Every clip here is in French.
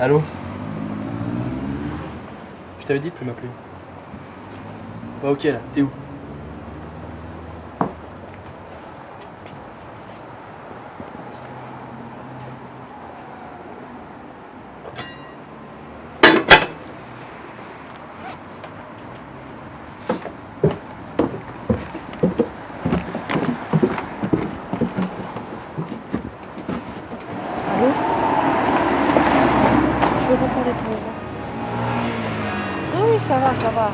Allô? Je t'avais dit de plus m'appeler. Bah ok là, t'es où? Ça va, ça va.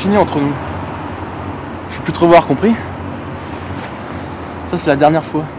Fini entre nous. Je peux plus te revoir, compris? Ça, c'est la dernière fois.